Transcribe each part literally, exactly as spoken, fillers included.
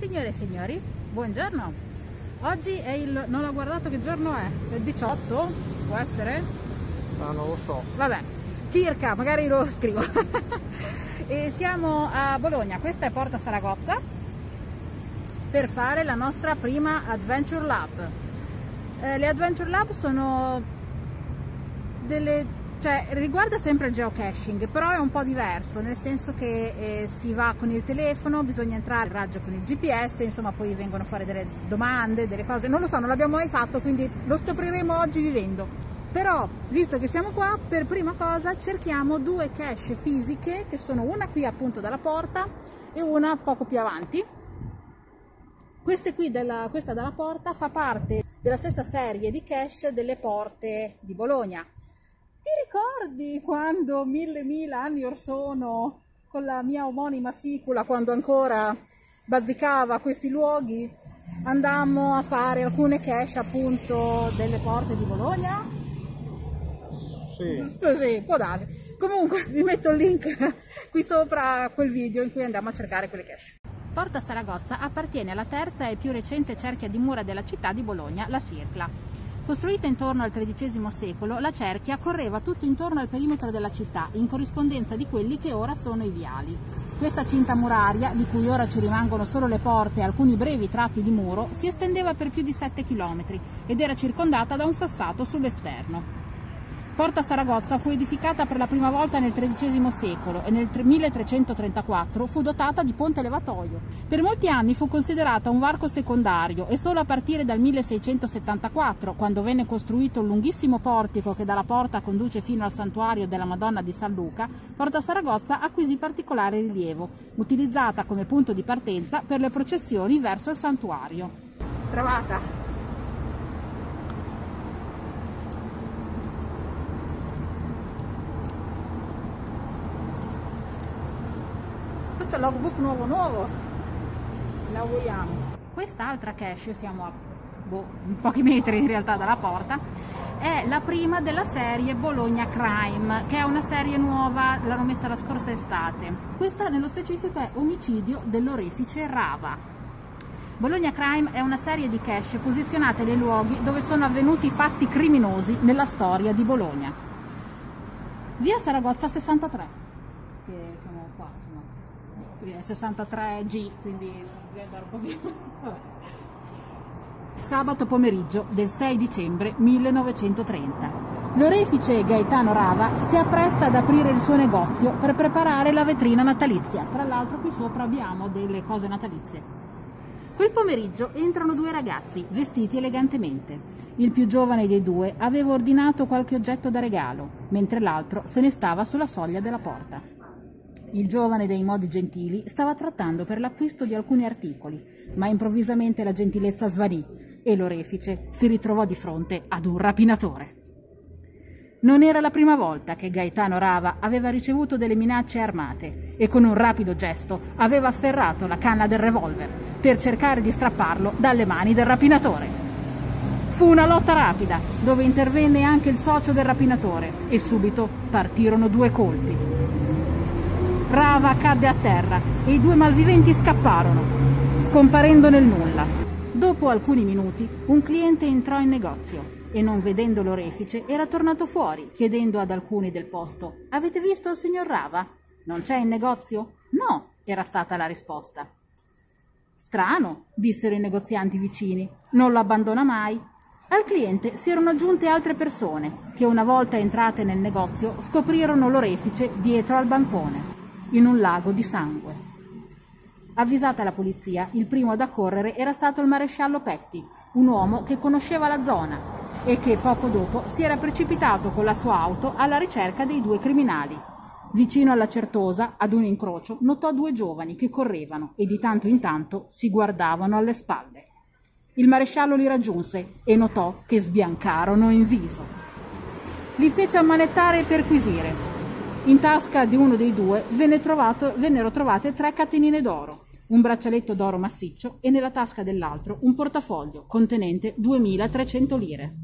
Signore e signori, buongiorno. Oggi è il... non ho guardato che giorno è, il diciotto? Può essere? Ma non lo so. Vabbè, circa, magari lo scrivo. E siamo a Bologna, questa è Porta Saragozza, per fare la nostra prima Adventure Lab. Eh, le Adventure Lab sono delle... cioè riguarda sempre il geocaching, però è un po' diverso, nel senso che eh, si va con il telefono, bisogna entrare in raggio con il G P S, insomma poi vengono fuori delle domande, delle cose, non lo so, non l'abbiamo mai fatto, quindi lo scopriremo oggi vivendo. Però, visto che siamo qua, per prima cosa cerchiamo due cache fisiche, che sono una qui appunto dalla porta e una poco più avanti. Questa qui, della, questa dalla porta, fa parte della stessa serie di cache delle porte di Bologna. Ti ricordi quando mille mila anni or sono, con la mia omonima sicula, quando ancora bazzicava questi luoghi, andammo a fare alcune cache appunto delle porte di Bologna? Sì. Sì, può darsi. Comunque vi metto il link qui sopra a quel video in cui andiamo a cercare quelle cache. Porta Saragozza appartiene alla terza e più recente cerchia di mura della città di Bologna, la Circla. Costruita intorno al tredicesimo secolo, la cerchia correva tutto intorno al perimetro della città, in corrispondenza di quelli che ora sono i viali. Questa cinta muraria, di cui ora ci rimangono solo le porte e alcuni brevi tratti di muro, si estendeva per più di sette chilometri ed era circondata da un fossato sull'esterno. Porta Saragozza fu edificata per la prima volta nel tredicesimo secolo e nel milletrecentotrentaquattro fu dotata di ponte levatoio. Per molti anni fu considerata un varco secondario e solo a partire dal milleseicentosettantaquattro, quando venne costruito un lunghissimo portico che dalla porta conduce fino al santuario della Madonna di San Luca, Porta Saragozza acquisì particolare rilievo, utilizzata come punto di partenza per le processioni verso il santuario. Trovata! Logbook nuovo nuovo, lavoriamo. Quest'altra cache, siamo a boh, pochi metri in realtà dalla porta, è la prima della serie Bologna Crime, che è una serie nuova, l'hanno messa la scorsa estate. Questa nello specifico è omicidio dell'orefice Rava. Bologna Crime è una serie di cache posizionate nei luoghi dove sono avvenuti fatti criminosi nella storia di Bologna. Via Saragozza sessantatré, che sono qua. sessantatré G, quindi devi andare un po' più. Sabato pomeriggio del sei dicembre millenovecentotrenta. L'orefice Gaetano Rava si appresta ad aprire il suo negozio per preparare la vetrina natalizia. Tra l'altro qui sopra abbiamo delle cose natalizie. Quel pomeriggio entrano due ragazzi, vestiti elegantemente. Il più giovane dei due aveva ordinato qualche oggetto da regalo, mentre l'altro se ne stava sulla soglia della porta. Il giovane dei modi gentili stava trattando per l'acquisto di alcuni articoli, ma improvvisamente la gentilezza svanì e l'orefice si ritrovò di fronte ad un rapinatore. Non era la prima volta che Gaetano Rava aveva ricevuto delle minacce armate e con un rapido gesto aveva afferrato la canna del revolver per cercare di strapparlo dalle mani del rapinatore. Fu una lotta rapida dove intervenne anche il socio del rapinatore e subito partirono due colpi. Rava cadde a terra e i due malviventi scapparono, scomparendo nel nulla. Dopo alcuni minuti un cliente entrò in negozio e, non vedendo l'orefice, era tornato fuori chiedendo ad alcuni del posto: «Avete visto il signor Rava? Non c'è in negozio?» «No», era stata la risposta. «Strano», dissero i negozianti vicini, «non lo abbandona mai». Al cliente si erano aggiunte altre persone che, una volta entrate nel negozio, scoprirono l'orefice dietro al bancone, in un lago di sangue. Avvisata la polizia, il primo ad accorrere era stato il maresciallo Petti, un uomo che conosceva la zona e che poco dopo si era precipitato con la sua auto alla ricerca dei due criminali. Vicino alla Certosa, ad un incrocio, notò due giovani che correvano e di tanto in tanto si guardavano alle spalle. Il maresciallo li raggiunse e notò che sbiancarono in viso. Li fece ammanettare e perquisire. In tasca di uno dei due venne trovato, vennero trovate tre catenine d'oro, un braccialetto d'oro massiccio e nella tasca dell'altro un portafoglio contenente duemilatrecento lire.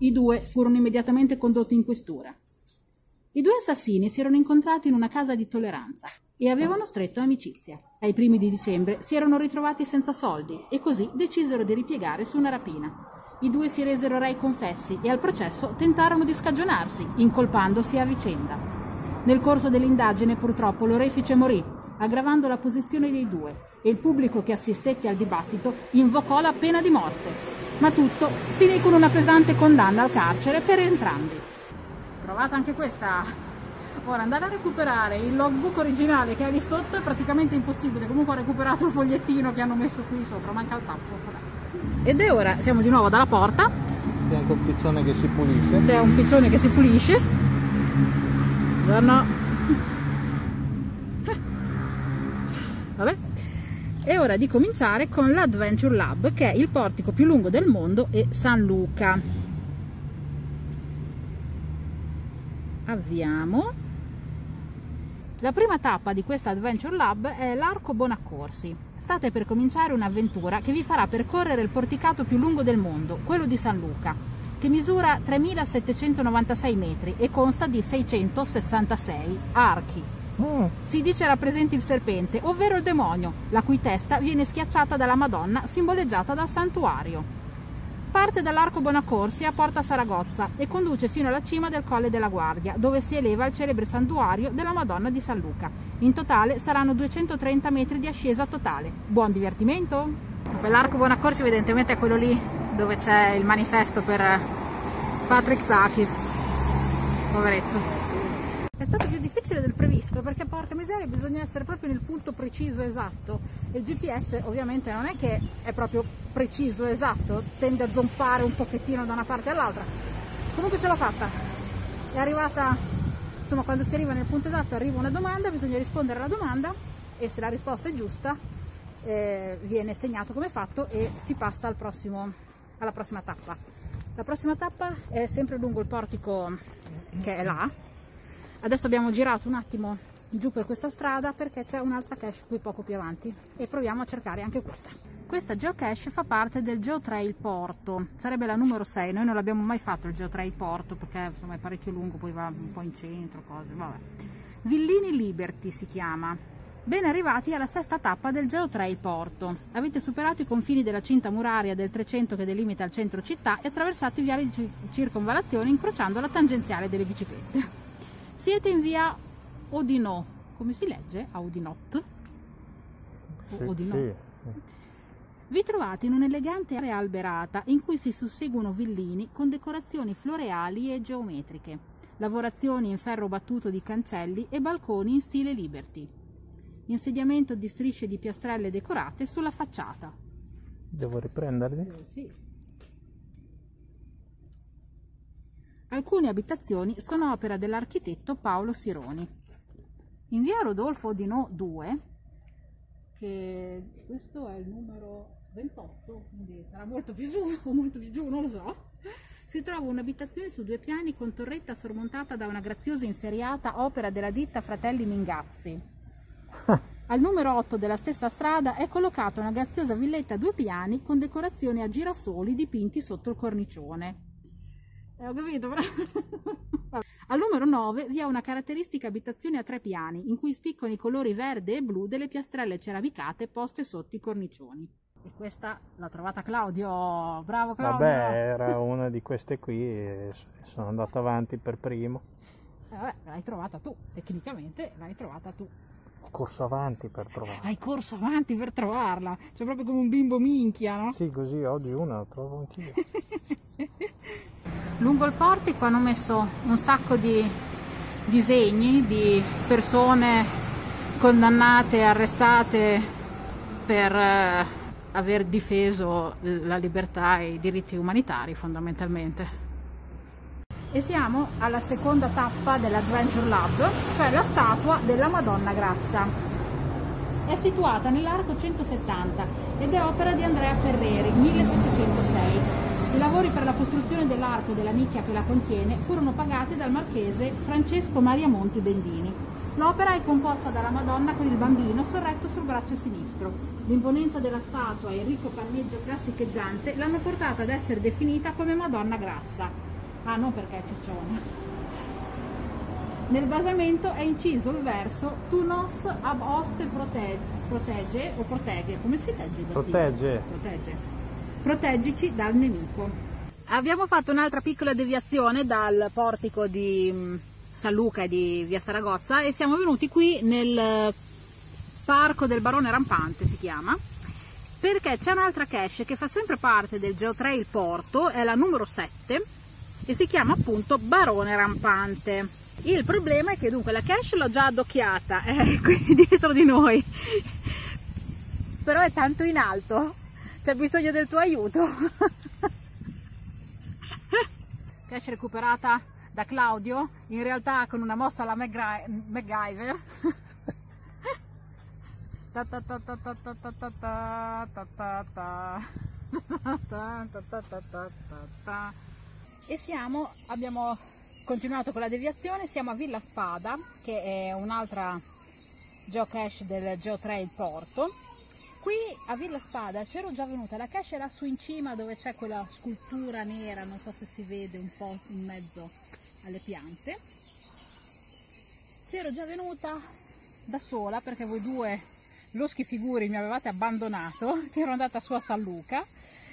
I due furono immediatamente condotti in questura. I due assassini si erano incontrati in una casa di tolleranza e avevano stretto amicizia. ai primi di dicembre, si erano ritrovati senza soldi e così decisero di ripiegare su una rapina. I due si resero rei confessi e al processo tentarono di scagionarsi, incolpandosi a vicenda. Nel corso dell'indagine purtroppo l'orefice morì, aggravando la posizione dei due, e il pubblico che assistette al dibattito invocò la pena di morte. Ma tutto finì con una pesante condanna al carcere per entrambi. Provata anche questa! Ora, andare a recuperare il logbook originale che è lì sotto è praticamente impossibile. Comunque ho recuperato il fogliettino che hanno messo qui sopra, manca il tappo. Ed è ora, siamo di nuovo dalla porta. C'è anche un piccione che si pulisce. C'è un piccione che si pulisce. Buongiorno. Vabbè. È ora di cominciare con l'Adventure Lab, che è il portico più lungo del mondo e San Luca. Avviamo. La prima tappa di questa Adventure Lab è l'Arco Bonaccorsi. State per cominciare un'avventura che vi farà percorrere il porticato più lungo del mondo, quello di San Luca, che misura tremilasettecentonovantasei metri e consta di seicentosessantasei archi. Mm. Si dice rappresenti il serpente, ovvero il demonio, la cui testa viene schiacciata dalla Madonna simboleggiata dal santuario. Parte dall'Arco Bonaccorsi a Porta Saragozza e conduce fino alla cima del Colle della Guardia, dove si eleva il celebre santuario della Madonna di San Luca. In totale saranno duecentotrenta metri di ascesa totale. Buon divertimento! Quell'Arco Bonaccorsi evidentemente è quello lì dove c'è il manifesto per Patrick Zaki. Poveretto. È stato più difficile del previsto perché, porca miseria, bisogna essere proprio nel punto preciso esatto. Il G P S ovviamente non è che è proprio preciso esatto, tende a zompare un pochettino da una parte all'altra. Comunque ce l'ho fatta. È arrivata, insomma, quando si arriva nel punto esatto arriva una domanda, bisogna rispondere alla domanda e se la risposta è giusta eh, viene segnato come fatto e si passa al prossimo, alla prossima tappa. La prossima tappa è sempre lungo il portico che è là. Adesso abbiamo girato un attimo giù per questa strada perché c'è un'altra cache qui poco più avanti e proviamo a cercare anche questa. Questa geocache fa parte del Geotrail Porto, sarebbe la numero sei, noi non l'abbiamo mai fatto il Geotrail Porto perché insomma è parecchio lungo, poi va un po' in centro, cose, vabbè. Villini Liberty si chiama. Ben arrivati alla sesta tappa del Geotrail Porto. Avete superato i confini della cinta muraria del trecento che delimita il centro città e attraversato i viali di circonvalazione incrociando la tangenziale delle biciclette. Siete in via Odinò, come si legge? Audinot? Sì, Odinò. Sì. Vi trovate in un'elegante area alberata in cui si susseguono villini con decorazioni floreali e geometriche, lavorazioni in ferro battuto di cancelli e balconi in stile Liberty, insediamento di strisce di piastrelle decorate sulla facciata. Devo riprenderli? Eh, sì. Alcune abitazioni sono opera dell'architetto Paolo Sironi. In via Rodolfo Odinò due, che questo è il numero ventotto, quindi sarà molto più su o molto più giù, non lo so, si trova un'abitazione su due piani con torretta sormontata da una graziosa inferriata opera della ditta Fratelli Mingazzi. Al numero otto della stessa strada è collocata una graziosa villetta a due piani con decorazioni a girasoli dipinti sotto il cornicione. Eh, ho capito, però... Al numero nove vi è una caratteristica abitazione a tre piani in cui spiccano i colori verde e blu delle piastrelle ceramicate poste sotto i cornicioni. E questa l'ha trovata Claudio, bravo Claudio! Vabbè, era una di queste qui e sono andato avanti per primo. Eh, vabbè, l'hai trovata tu, tecnicamente l'hai trovata tu. Ho corso avanti per trovarla. Hai corso avanti per trovarla, cioè proprio come un bimbo minchia, no? Sì, così oggi una la trovo anch'io. Lungo il portico hanno messo un sacco di disegni di persone condannate, arrestate per eh, aver difeso la libertà e i diritti umanitari fondamentalmente. E siamo alla seconda tappa dell'Adventure Lab, cioè la statua della Madonna Grassa. È situata nell'arco centosettanta ed è opera di Andrea Ferreri, millesettecentosei. I lavori per la costruzione dell'arco e della nicchia che la contiene furono pagati dal marchese Francesco Maria Monti Bendini. L'opera è composta dalla Madonna con il bambino sorretto sul braccio sinistro. L'imponenza della statua e il ricco panneggio classicheggiante l'hanno portata ad essere definita come Madonna Grassa. Ah, non perché è cicciona. Nel basamento è inciso il verso "Tu nos ab hoste protege", protege o protegge, come si legge? Protege. Protegge. Proteggici dal nemico. Abbiamo fatto un'altra piccola deviazione dal portico di San Luca e di via Saragozza e siamo venuti qui nel parco del Barone Rampante, si chiama, perché c'è un'altra cache che fa sempre parte del Geotrail Porto, è la numero sette e si chiama appunto Barone Rampante. Il problema è che dunque la cache l'ho già addocchiata, è qui dietro di noi, però è tanto in alto, c'è bisogno del tuo aiuto. Cache recuperata da Claudio, in realtà con una mossa alla MacGyver. E siamo, abbiamo continuato con la deviazione, siamo a Villa Spada, che è un'altra geocache del Geotrail Porto. Qui a Villa Spada c'ero già venuta, la cache era su in cima dove c'è quella scultura nera, non so se si vede un po' in mezzo alle piante. C'ero già venuta da sola perché voi due loschi figuri mi avevate abbandonato, che ero andata su a San Luca.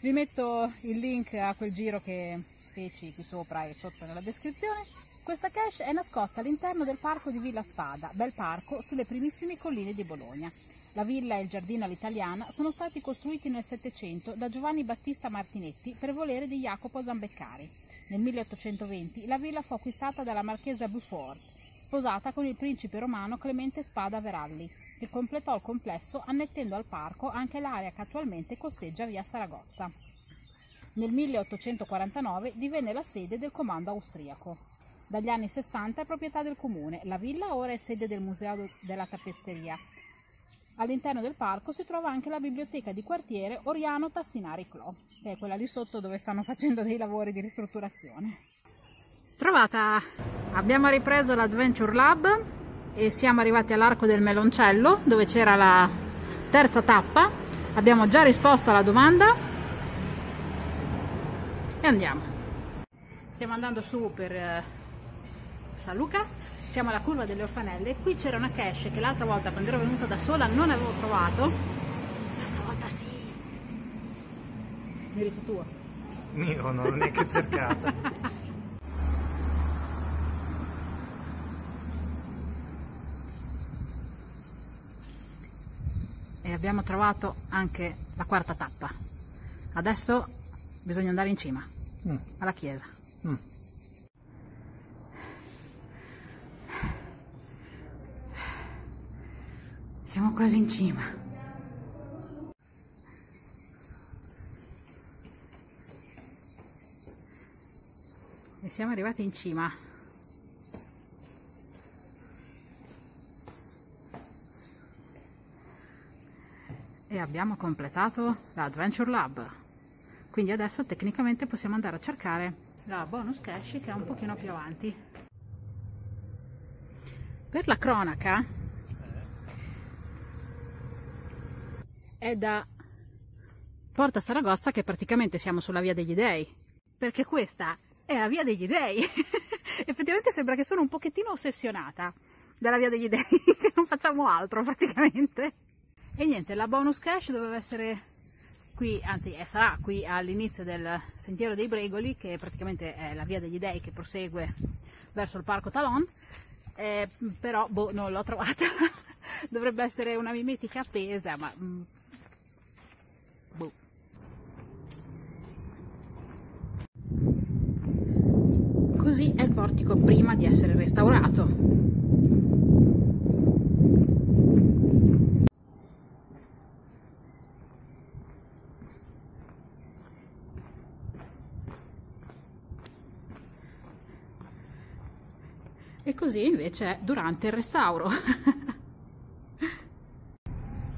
Vi metto il link a quel giro che feci qui sopra e sotto nella descrizione. Questa cache è nascosta all'interno del parco di Villa Spada, bel parco sulle primissime colline di Bologna. La villa e il giardino all'italiana sono stati costruiti nel Settecento da Giovanni Battista Martinetti per volere di Jacopo Zambeccari. Nel milleottocentoventi la villa fu acquistata dalla Marchesa Beaufort, sposata con il principe romano Clemente Spada Veralli, che completò il complesso annettendo al parco anche l'area che attualmente costeggia via Saragozza. Nel milleottocentoquarantanove divenne la sede del comando austriaco. Dagli anni sessanta è proprietà del comune, la villa ora è sede del Museo della Tappezzeria. All'interno del parco si trova anche la biblioteca di quartiere Oriano Tassinari-Clo, che è quella lì sotto dove stanno facendo dei lavori di ristrutturazione. Trovata! Abbiamo ripreso l'Adventure Lab e siamo arrivati all'Arco del Meloncello, dove c'era la terza tappa. Abbiamo già risposto alla domanda e andiamo. Stiamo andando su per San Luca. Siamo alla curva delle Orfanelle. Qui c'era una cache che l'altra volta, quando ero venuta da sola, non avevo trovato. Ma stavolta sì. Merito tuo. Mio, no, non è che ho cercato. E abbiamo trovato anche la quarta tappa. Adesso bisogna andare in cima, mm. alla chiesa. Mm. Siamo quasi in cima. E siamo arrivati in cima. E abbiamo completato l'Adventure Lab. Quindi adesso tecnicamente possiamo andare a cercare la bonus cache che è un pochino più avanti. Per la cronaca, è da Porta Saragozza che praticamente siamo sulla via degli Dei, perché questa è la via degli Dei. Effettivamente sembra che sono un pochettino ossessionata dalla via degli Dei, che non facciamo altro praticamente. E niente, la bonus cache doveva essere qui, anzi eh, sarà qui all'inizio del sentiero dei Bregoli, che praticamente è la via degli Dei che prosegue verso il parco Talon, eh, però boh, non l'ho trovata. Dovrebbe essere una mimetica appesa, ma boh. Così è il portico prima di essere restaurato. E così invece è durante il restauro.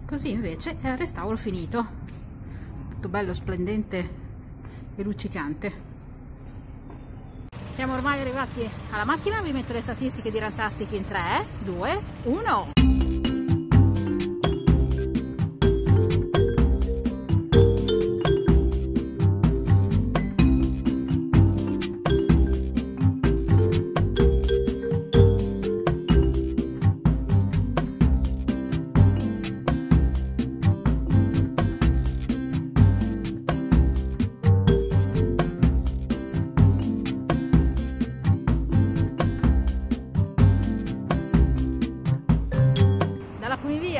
Così invece è il restauro finito. Bello splendente e luccicante. Siamo ormai arrivati alla macchina, vi metto le statistiche di Rantastic in tre, due, uno.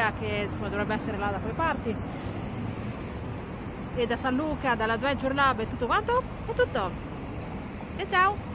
Guardia, che insomma, dovrebbe essere là da quelle parti, e da San Luca, dall'Adventure Lab e tutto quanto. È tutto, e ciao!